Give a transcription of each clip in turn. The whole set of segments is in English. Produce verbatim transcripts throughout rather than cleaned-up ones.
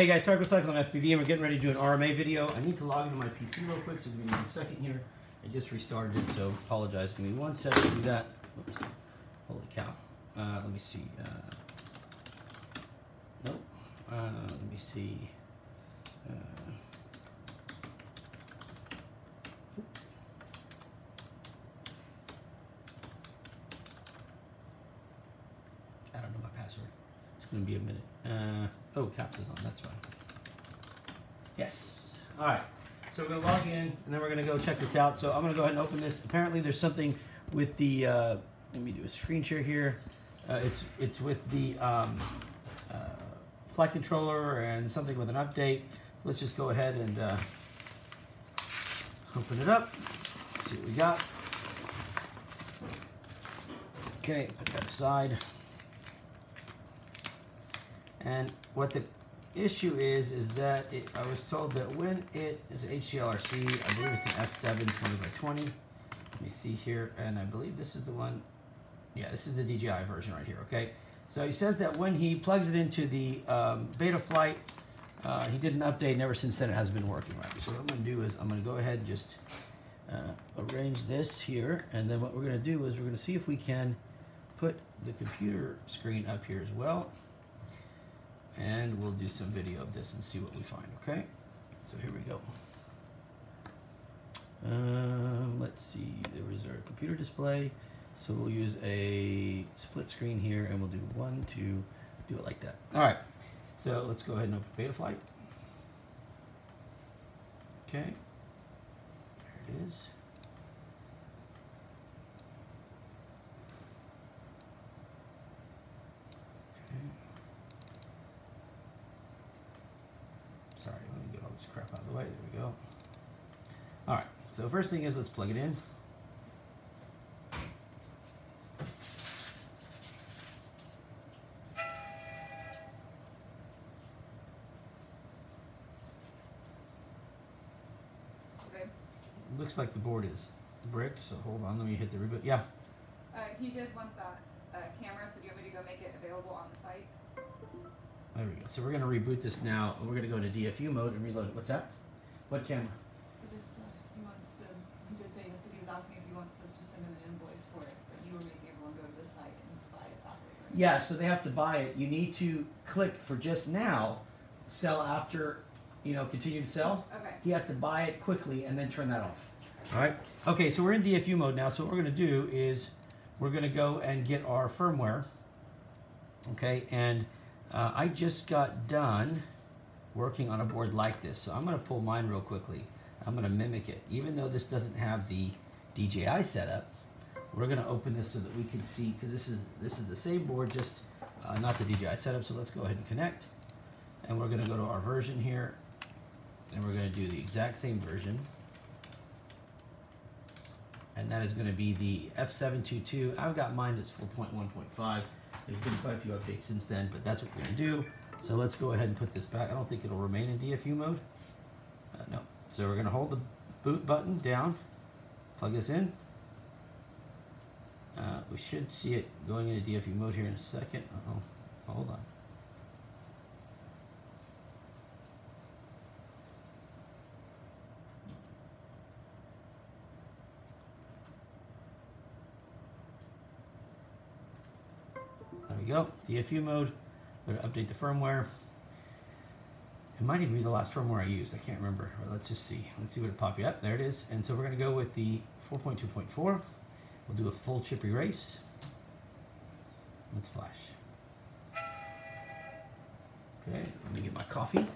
Hey guys, Tarek with Cyclone F P V, and we're getting ready to do an R M A video. I need to log into my P C real quick, so give me one second here. I just restarted it, so apologize. Give me one second to do that. Oops. Holy cow. Uh, let me see. Uh, nope. Uh, let me see. Uh, I don't know my password. It's going to be a minute. Uh, oh, caps is on, that's right. Yes. All right. So we're going to log in, and then we're going to go check this out. So I'm going to go ahead and open this. Apparently there's something with the, uh, let me do a screen share here. Uh, it's, it's with the um, uh, flight controller and something with an update. So let's just go ahead and uh, open it up, see what we got. Okay, put that aside. And what the issue is, is that it, I was told that when it is H G L R C, I believe it's an S seven twenty by twenty. Let me see here, and I believe this is the one, yeah, this is the D J I version right here, okay? So he says that when he plugs it into the um, Betaflight, uh, he did an update, and ever since then it hasn't been working right. So what I'm gonna do is I'm gonna go ahead and just uh, arrange this here, and then what we're gonna do is we're gonna see if we can put the computer screen up here as well. And we'll do some video of this and see what we find, okay? So here we go. Um, let's see, there was our computer display. So we'll use a split screen here, and we'll do one, two, do it like that. All right, so let's go ahead and open Betaflight. Okay, there it is. Sorry, let me get all this crap out of the way. There we go. All right, so first thing is let's plug it in. Okay. Looks like the board is bricked, so hold on. Let me hit the reboot. Yeah. Uh, he did want that uh, camera, so do you want me to go make it available on the site? There we go. So we're going to reboot this now. We're going to go into D F U mode and reload it. What's that? What camera? It is, uh, he wants to, he did say yesterday he was asking if he wants us to send him an invoice for it, but you were making everyone go to the site and buy it that way, right? Yeah, so they have to buy it. You need to click for just now, sell after, you know, continue to sell. Okay. He has to buy it quickly and then turn that off. All right. Okay, so we're in D F U mode now. So what we're going to do is we're going to go and get our firmware. Okay, and... Uh, I just got done working on a board like this, so I'm going to pull mine real quickly. I'm going to mimic it. Even though this doesn't have the D J I setup, we're going to open this so that we can see, because this is this is the same board, just uh, not the D J I setup. So let's go ahead and connect, and we're going to go to our version here, and we're going to do the exact same version, and that is going to be the F seven twenty-two. I've got mine that's four point one point five. There's been quite a few updates since then, but that's what we're going to do. So let's go ahead and put this back. I don't think it'll remain in D F U mode. Uh, no. So we're going to hold the boot button down, plug this in. Uh, we should see it going into D F U mode here in a second. Uh-oh. Hold on. Go D F U mode. Go to update the firmware. It might even be the last firmware I used. I can't remember. Right, let's just see. Let's see what it popped up. There it is. And so we're going to go with the four point two point four. We'll do a full chip erase. Let's flash. Okay. Let me get my coffee.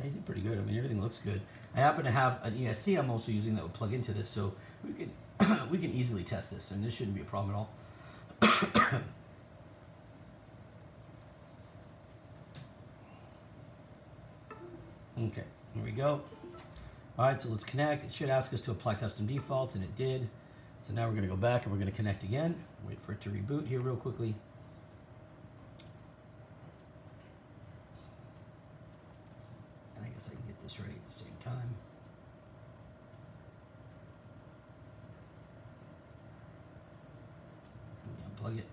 They did pretty good. I mean, everything looks good. I happen to have an E S C I'm also using that will plug into this, so we can we can easily test this, and this shouldn't be a problem at all. Okay, here we go. All right, so let's connect. It should ask us to apply custom defaults, and it did. So now we're going to go back and we're going to connect again. Wait for it to reboot here real quickly. And I guess I can get this ready at the same time. Unplug it.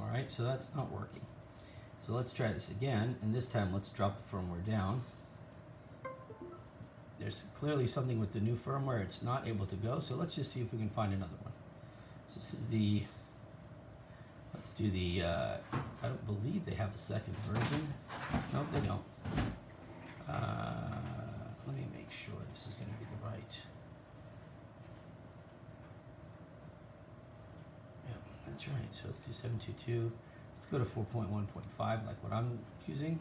Alright, so that's not working. So let's try this again, and this time let's drop the firmware down. There's clearly something with the new firmware, it's not able to go, so let's just see if we can find another one. So this is the, let's do the, uh, I don't believe they have a second version. Nope, they don't. Uh, let me make sure this is going to be the right. That's right, so let's do seven two two. Let's go to four point one point five, like what I'm using.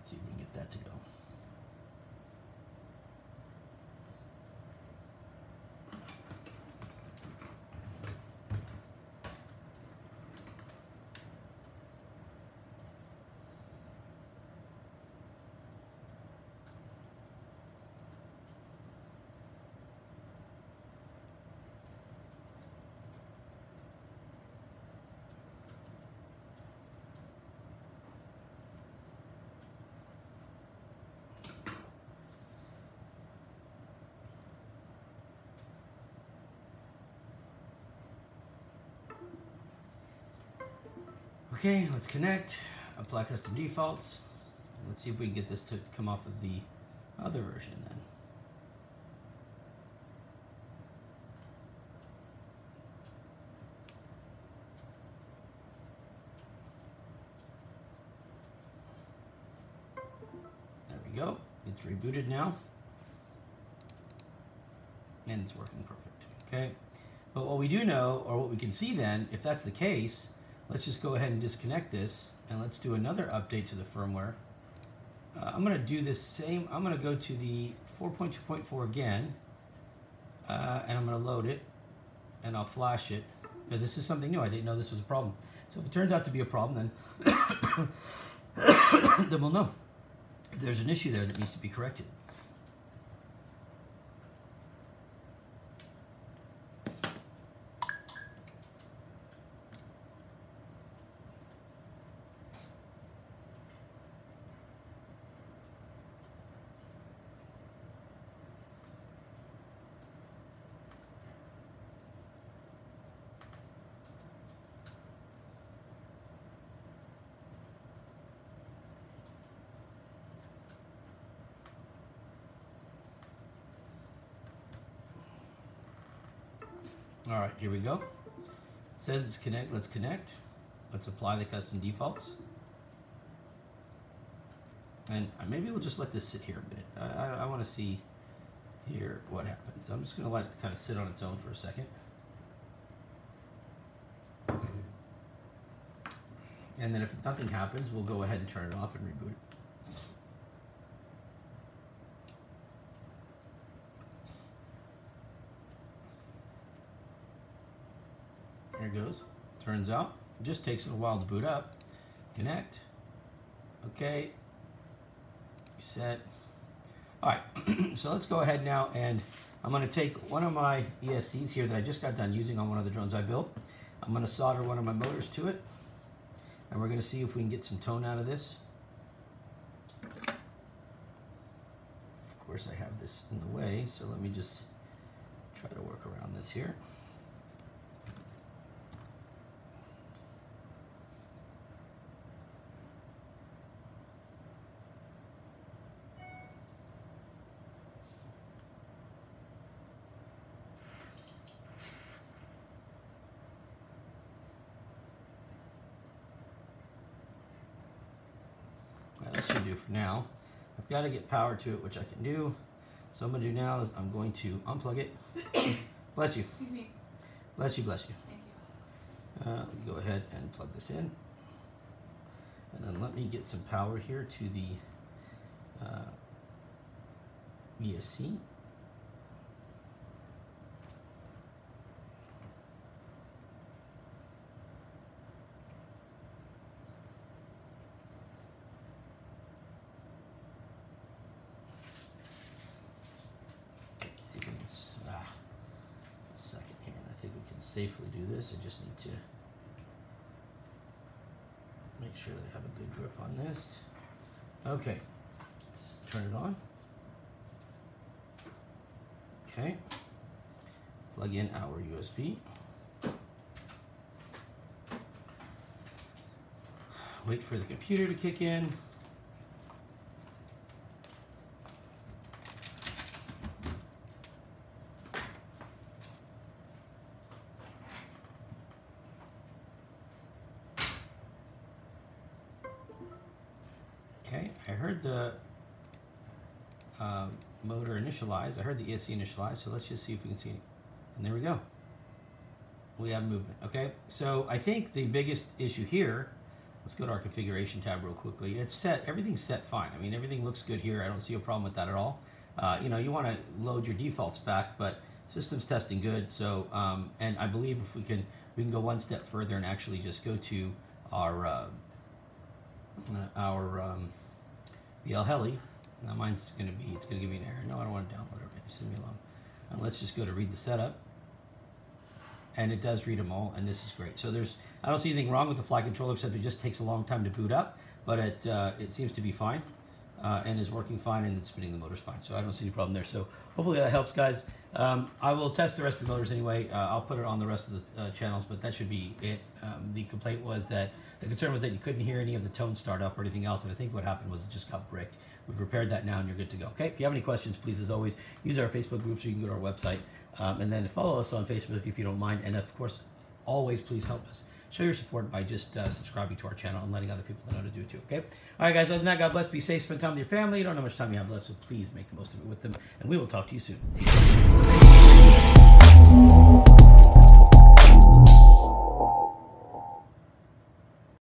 Let's see if we can get that to go. Okay, let's connect, apply custom defaults. Let's see if we can get this to come off of the other version then. There we go, it's rebooted now. And it's working perfect, okay? But what we do know, or what we can see then, if that's the case, let's just go ahead and disconnect this, and let's do another update to the firmware. Uh, I'm going to do this same. I'm going to go to the four point two point four again, uh, and I'm going to load it, and I'll flash it, because this is something new. I didn't know this was a problem. So if it turns out to be a problem, then, then we'll know. If there's an issue there that needs to be corrected. All right, here we go. It says it's connect, let's connect. Let's apply the custom defaults. And maybe we'll just let this sit here a minute. I, I, I wanna see here what happens. So I'm just gonna let it kind of sit on its own for a second. And then if nothing happens, we'll go ahead and turn it off and reboot it. There it goes. Turns out, it just takes a while to boot up. Connect. Okay. Set. All right. So let's go ahead now, and I'm going to take one of my E S Cs here that I just got done using on one of the drones I built. I'm going to solder one of my motors to it, and we're going to see if we can get some tone out of this. Of course, I have this in the way, so let me just try to work around this here. For now, I've got to get power to it, which I can do. So I'm going to do now is I'm going to unplug it. Bless you. Excuse me. Bless you, bless you. Thank you. Uh, let me go ahead and plug this in, and then let me get some power here to the uh, E S C. safely do this, I just need to make sure that I have a good grip on this. Okay, let's turn it on. Okay, plug in our U S B. Wait for the computer to kick in. Okay, I heard the uh, motor initialize. I heard the E S C initialize, so let's just see if we can see it. And there we go. We have movement, okay? So I think the biggest issue here, let's go to our configuration tab real quickly. It's set, everything's set fine. I mean, everything looks good here. I don't see a problem with that at all. Uh, you know, you wanna load your defaults back, but system's testing good, so, um, and I believe if we can, we can go one step further and actually just go to our, uh, Uh, our um, B L Heli. Now mine's going to be, it's going to give me an error. No, I don't want to download it. Just leave me alone. And let's just go to read the setup. And it does read them all, and this is great. So there's, I don't see anything wrong with the flight controller, except it just takes a long time to boot up, but it, uh, it seems to be fine, uh, and is working fine, and it's spinning the motors fine. So I don't see any problem there. So hopefully that helps, guys. Um, I will test the rest of the motors anyway. Uh, I'll put it on the rest of the uh, channels, but that should be it. Um, the complaint was that, the concern was that you couldn't hear any of the tone start up or anything else, and I think what happened was it just got bricked. We've repaired that now, and you're good to go. Okay, if you have any questions, please, as always, use our Facebook groups, or you can go to our website, um, and then follow us on Facebook if you don't mind, and of course, always please help us. Show your support by just uh, subscribing to our channel and letting other people know to do it too, okay? All right, guys, other than that, God bless, be safe, spend time with your family. You don't know how much time you have left, so please make the most of it with them, and we will talk to you soon.